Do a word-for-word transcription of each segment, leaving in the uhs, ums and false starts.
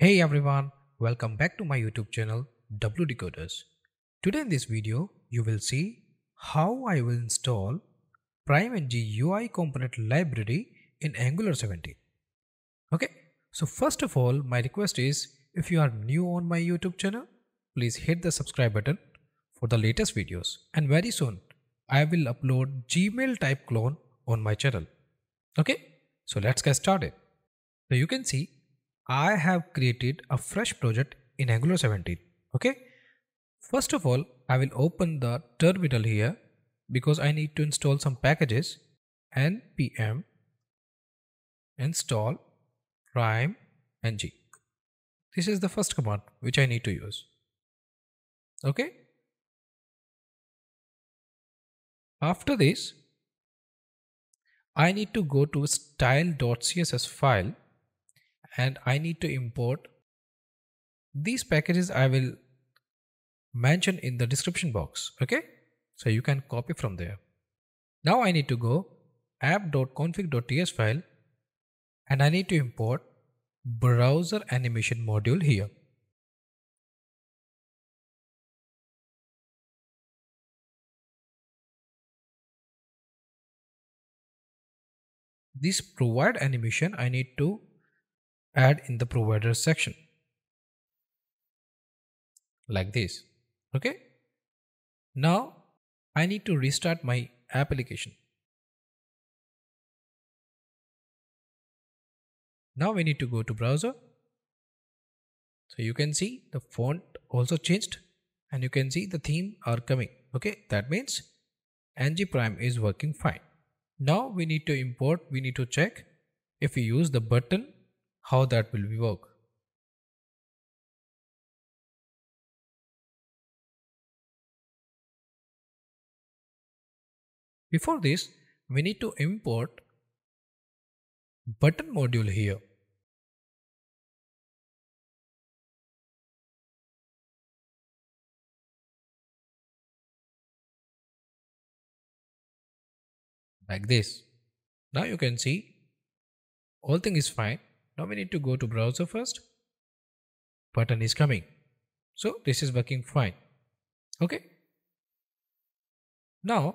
Hey everyone, welcome back to my YouTube channel WDecoders. Today in this video, you will see how I will install PrimeNG U I component library in Angular seventeen. Okay, so first of all, my request is if you are new on my YouTube channel, please hit the subscribe button for the latest videos. And very soon, I will upload Gmail type clone on my channel. Okay, so let's get started. So you can see I have created a fresh project in Angular seventeen. Okay. First of all, I will open the terminal here because I need to install some packages. N P M install PrimeNG. This is the first command which I need to use. Okay. After this, I need to go to style dot C S S file. And I need to import these packages. I will mention in the description box. Okay. So you can copy from there. Now I need to go app dot config dot T S file and I need to import browser animation module here. This provide animation I need to add in the providers section like this. Okay. Now I need to restart my application. Now we need to go to browser. So you can see the font also changed and you can see the theme are coming. Okay. That means N G Prime is working fine. Now we need to import. We need to check if we use the button, how that will work. Before this, we need to import button module here. Like this. Now you can see all thing is fine. Now we need to go to browser first. Button is coming. So this is working fine. Okay. Now,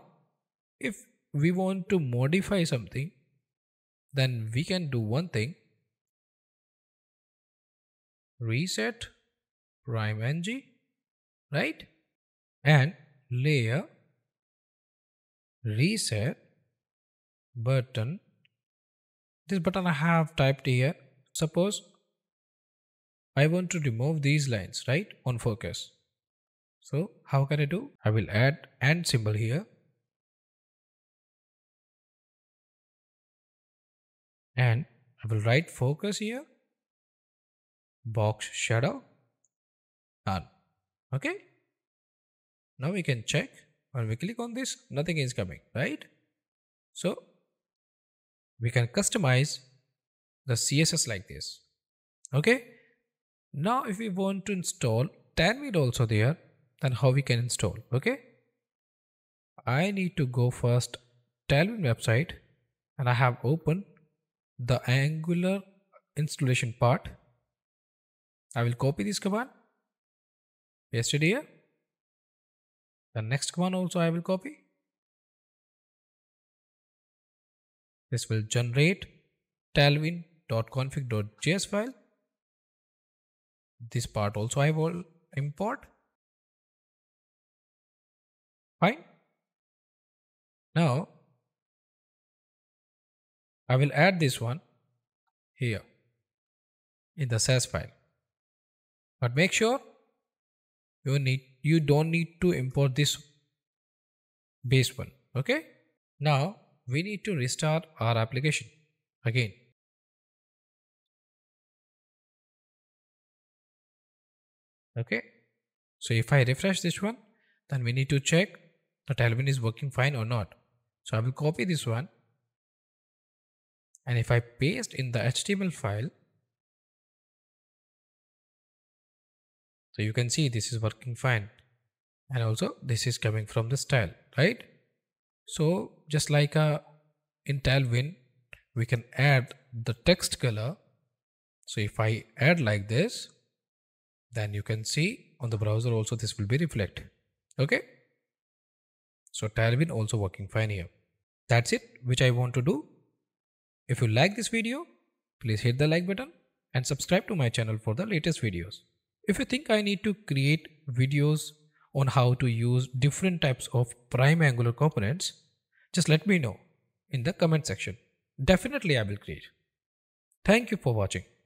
if we want to modify something, then we can do one thing. Reset PrimeNG, right? And layer reset button. This button I have typed here. Suppose I want to remove these lines, right, on focus. So how can I do? I will add and symbol here. And I will write focus here. Box shadow. None. Okay. Now we can check. When we click on this, nothing is coming, right? So we can customize the C S S like this. Okay. Now if we want to install Tailwind also there, then how we can install? Okay. I need to go first Tailwind website and I have opened the Angular installation part. I will copy this command, paste it here. The next command also I will copy. This will generate Tailwind dot config dot J S file. This part also I will import. Fine. Now I will add this one here in the sass file. But make sure you need you don't need to import this base one. Okay. Now we need to restart our application again. Okay. So if I refresh this one, then we need to check the Tailwind is working fine or not. So I will copy this one. And if I paste in the H T M L file, so you can see this is working fine. And also this is coming from the style, right? So just like uh, in Tailwind, we can add the text color. So if I add like this, then you can see on the browser also this will be reflected. Okay. So Tailwind also working fine here. That's it, which I want to do. If you like this video, please hit the like button and subscribe to my channel for the latest videos. If you think I need to create videos on how to use different types of Prime Angular components, just let me know in the comment section. Definitely I will create. Thank you for watching.